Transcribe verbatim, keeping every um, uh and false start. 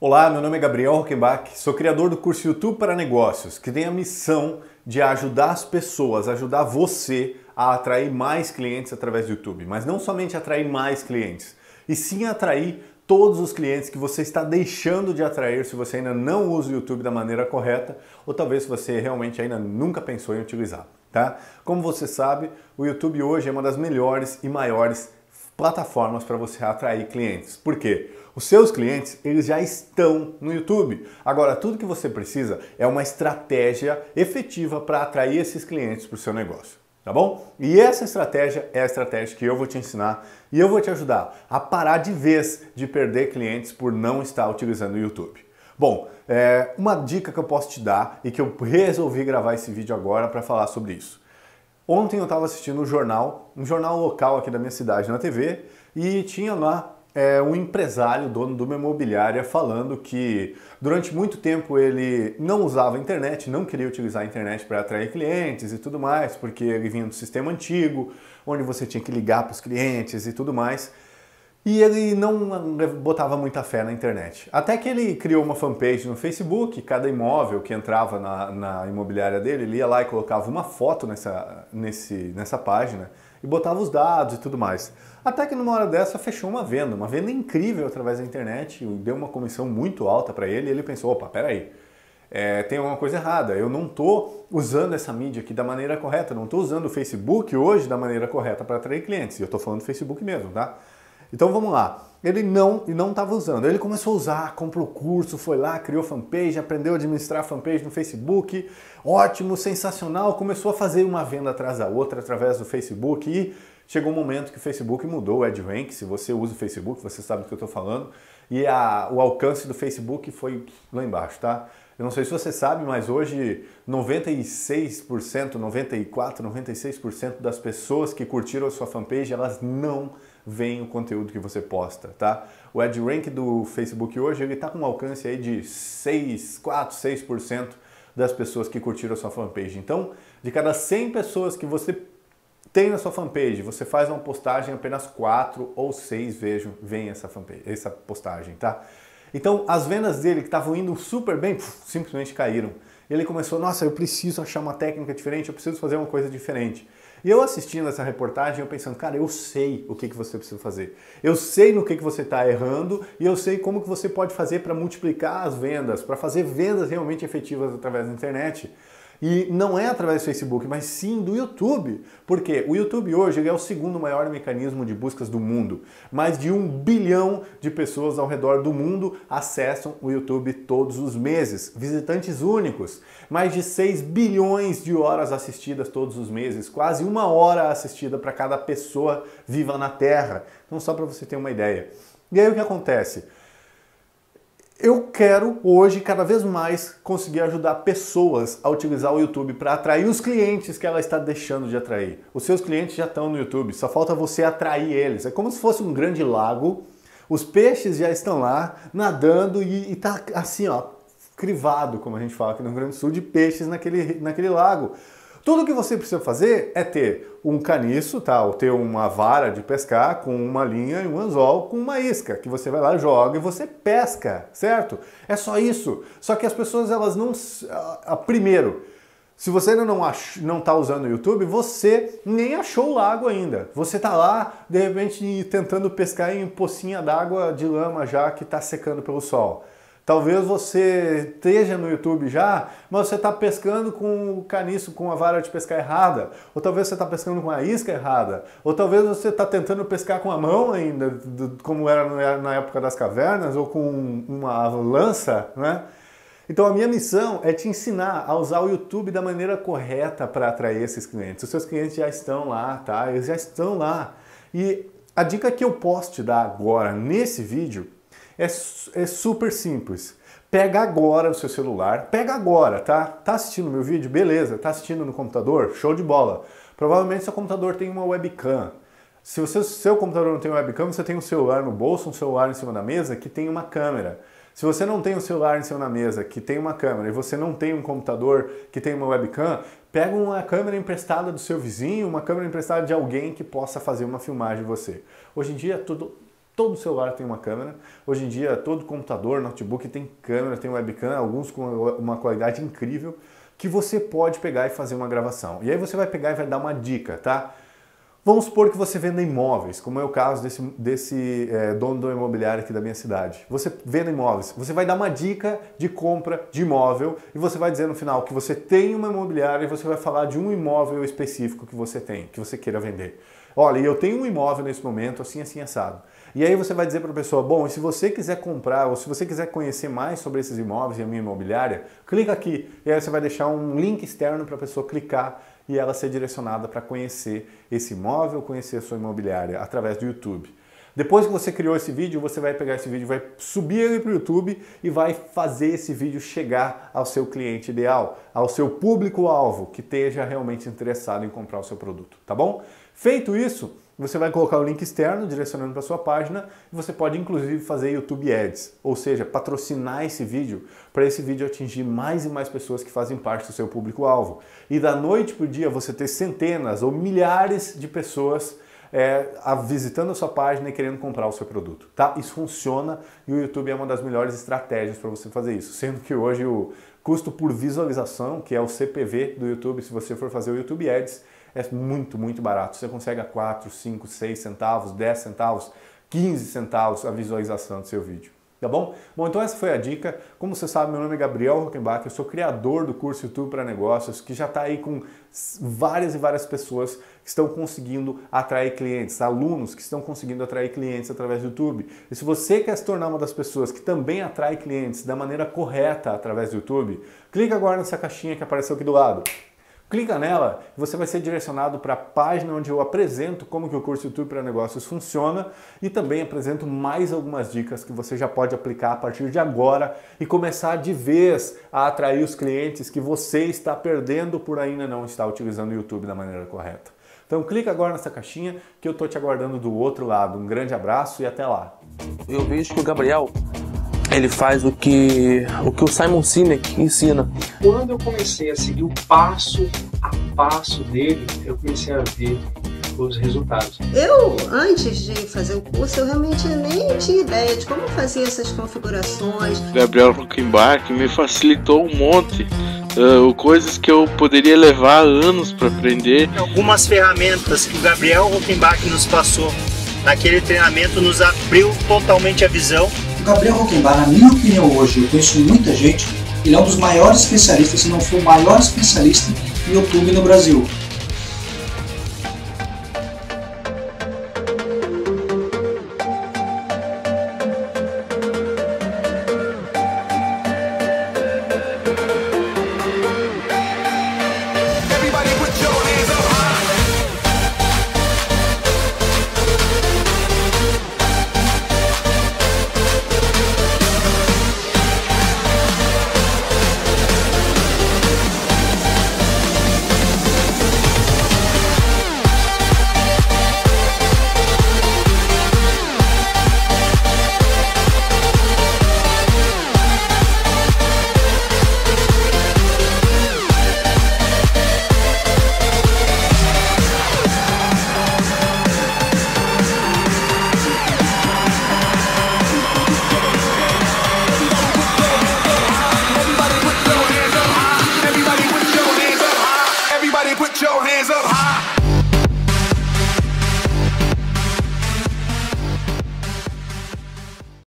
Olá, meu nome é Gabriel Rockenbach, sou criador do curso YouTube para Negócios, que tem a missão de ajudar as pessoas, ajudar você a atrair mais clientes através do YouTube. Mas não somente atrair mais clientes, e sim atrair todos os clientes que você está deixando de atrair se você ainda não usa o YouTube da maneira correta, ou talvez você realmente ainda nunca pensou em utilizar, tá? Como você sabe, o YouTube hoje é uma das melhores e maiores plataformas para você atrair clientes. Por quê? Os seus clientes, eles já estão no YouTube. Agora, tudo que você precisa é uma estratégia efetiva para atrair esses clientes para o seu negócio, tá bom? E essa estratégia é a estratégia que eu vou te ensinar e eu vou te ajudar a parar de vez de perder clientes por não estar utilizando o YouTube. Bom, é uma dica que eu posso te dar e que eu resolvi gravar esse vídeo agora para falar sobre isso. Ontem eu estava assistindo um jornal, um jornal local aqui da minha cidade, na T V, e tinha lá é, um empresário, dono de uma imobiliária, falando que durante muito tempo ele não usava a internet, não queria utilizar a internet para atrair clientes e tudo mais, porque ele vinha do sistema antigo, onde você tinha que ligar para os clientes e tudo mais, e ele não botava muita fé na internet. Até que ele criou uma fanpage no Facebook, cada imóvel que entrava na, na imobiliária dele, ele ia lá e colocava uma foto nessa, nesse, nessa página e botava os dados e tudo mais. Até que numa hora dessa fechou uma venda, uma venda incrível através da internet, deu uma comissão muito alta para ele e ele pensou, opa, peraí, é, tem alguma coisa errada, eu não estou usando essa mídia aqui da maneira correta, não estou usando o Facebook hoje da maneira correta para atrair clientes, eu estou falando do Facebook mesmo, tá? Então vamos lá, ele não não estava usando, ele começou a usar, comprou curso, foi lá, criou fanpage, aprendeu a administrar fanpage no Facebook, ótimo, sensacional, começou a fazer uma venda atrás da outra através do Facebook e chegou um momento que o Facebook mudou o EdgeRank, se você usa o Facebook, você sabe do que eu estou falando, e a, o alcance do Facebook foi lá embaixo, tá? Eu não sei se você sabe, mas hoje noventa e seis por cento, noventa e quatro por cento, noventa e seis por cento das pessoas que curtiram a sua fanpage, elas não veem o conteúdo que você posta, tá? O EdgeRank do Facebook hoje, ele tá com um alcance aí de seis, quatro, seis por cento das pessoas que curtiram a sua fanpage. Então, de cada cem pessoas que você tem na sua fanpage, você faz uma postagem, apenas quatro ou seis vejam, veem essa, fanpage, essa postagem, tá? Então, as vendas dele, que estavam indo super bem, puf, simplesmente caíram. Ele começou, nossa, eu preciso achar uma técnica diferente, eu preciso fazer uma coisa diferente. E eu assistindo essa reportagem, eu pensando, cara, eu sei o que, que você precisa fazer. Eu sei no que, que você está errando e eu sei como que você pode fazer para multiplicar as vendas, para fazer vendas realmente efetivas através da internet. E não é através do Facebook, mas sim do YouTube. Porque o YouTube hoje ele é o segundo maior mecanismo de buscas do mundo. Mais de um bilhão de pessoas ao redor do mundo acessam o YouTube todos os meses. Visitantes únicos. Mais de seis bilhões de horas assistidas todos os meses. Quase uma hora assistida para cada pessoa viva na Terra. Então só para você ter uma ideia. E aí o que acontece? Eu quero hoje cada vez mais conseguir ajudar pessoas a utilizar o YouTube para atrair os clientes que ela está deixando de atrair. Os seus clientes já estão no YouTube, só falta você atrair eles. É como se fosse um grande lago, os peixes já estão lá nadando e, e tá assim, ó, crivado, como a gente fala aqui no Rio Grande do Sul, de peixes naquele, naquele lago. Tudo que você precisa fazer é ter um caniço, tá? Ou ter uma vara de pescar com uma linha e um anzol com uma isca, que você vai lá, joga e você pesca, certo? É só isso. Só que as pessoas, elas não... Primeiro, se você ainda não ach... não tá usando o YouTube, você nem achou o lago ainda. Você tá lá, de repente, tentando pescar em pocinha d'água de lama já que tá secando pelo sol. Talvez você esteja no YouTube já, mas você está pescando com o caniço, com a vara de pescar errada. Ou talvez você está pescando com a isca errada. Ou talvez você está tentando pescar com a mão ainda, como era na época das cavernas, ou com uma lança, né? Então a minha missão é te ensinar a usar o YouTube da maneira correta para atrair esses clientes. Os seus clientes já estão lá, tá? Eles já estão lá. E a dica que eu posso te dar agora, nesse vídeo, É, é super simples. Pega agora o seu celular, pega agora, tá? Tá assistindo meu vídeo? Beleza. Tá assistindo no computador? Show de bola. Provavelmente seu computador tem uma webcam. Se o seu computador não tem webcam, você tem um celular no bolso, um celular em cima da mesa que tem uma câmera. Se você não tem um celular em cima da mesa que tem uma câmera e você não tem um computador que tem uma webcam, pega uma câmera emprestada do seu vizinho, uma câmera emprestada de alguém que possa fazer uma filmagem de você. Hoje em dia, tudo... Todo celular tem uma câmera. Hoje em dia, todo computador, notebook tem câmera, tem webcam, alguns com uma qualidade incrível, que você pode pegar e fazer uma gravação. E aí você vai pegar e vai dar uma dica, tá? Vamos supor que você venda imóveis, como é o caso desse, desse é, dono do imobiliário aqui da minha cidade. Você venda imóveis, você vai dar uma dica de compra de imóvel e você vai dizer no final que você tem uma imobiliária e você vai falar de um imóvel específico que você tem, que você queira vender. Olha, eu tenho um imóvel nesse momento, assim, assim, assado. E aí você vai dizer para a pessoa, bom, e se você quiser comprar ou se você quiser conhecer mais sobre esses imóveis e a minha imobiliária, clica aqui. E aí você vai deixar um link externo para a pessoa clicar e ela ser direcionada para conhecer esse imóvel, conhecer a sua imobiliária através do YouTube. Depois que você criou esse vídeo, você vai pegar esse vídeo, vai subir ele para o YouTube e vai fazer esse vídeo chegar ao seu cliente ideal, ao seu público-alvo que esteja realmente interessado em comprar o seu produto, tá bom? Feito isso, você vai colocar o link externo direcionando para a sua página e você pode inclusive fazer YouTube Ads, ou seja, patrocinar esse vídeo para esse vídeo atingir mais e mais pessoas que fazem parte do seu público-alvo. E da noite para o dia você ter centenas ou milhares de pessoas é, a, visitando a sua página e querendo comprar o seu produto, tá? Isso funciona e o YouTube é uma das melhores estratégias para você fazer isso, sendo que hoje o custo por visualização, que é o C P V do YouTube, se você for fazer o YouTube Ads, é muito, muito barato. Você consegue a quatro, cinco, seis centavos, dez centavos, quinze centavos a visualização do seu vídeo. Tá bom? Bom, então essa foi a dica. Como você sabe, meu nome é Gabriel Rockenbach, eu sou criador do curso YouTube para Negócios, que já está aí com várias e várias pessoas que estão conseguindo atrair clientes, alunos que estão conseguindo atrair clientes através do YouTube. E se você quer se tornar uma das pessoas que também atrai clientes da maneira correta através do YouTube, clica agora nessa caixinha que apareceu aqui do lado. Clica nela e você vai ser direcionado para a página onde eu apresento como que o curso YouTube para Negócios funciona e também apresento mais algumas dicas que você já pode aplicar a partir de agora e começar de vez a atrair os clientes que você está perdendo por ainda não estar utilizando o YouTube da maneira correta. Então clica agora nessa caixinha que eu estou te aguardando do outro lado. Um grande abraço e até lá. Eu vejo que o Gabriel... ele faz o que, o que o Simon Sinek ensina. Quando eu comecei a seguir o passo a passo dele, eu comecei a ver os resultados. Eu, antes de fazer o curso, eu realmente nem tinha ideia de como fazer essas configurações. Gabriel Rockenbach me facilitou um monte. Uh, coisas que eu poderia levar anos para aprender. Algumas ferramentas que o Gabriel Rockenbach nos passou naquele treinamento nos abriu totalmente a visão. Gabriel Rockenbach, na minha opinião hoje, eu conheço muita gente, ele é um dos maiores especialistas, se não for o maior especialista em YouTube no Brasil.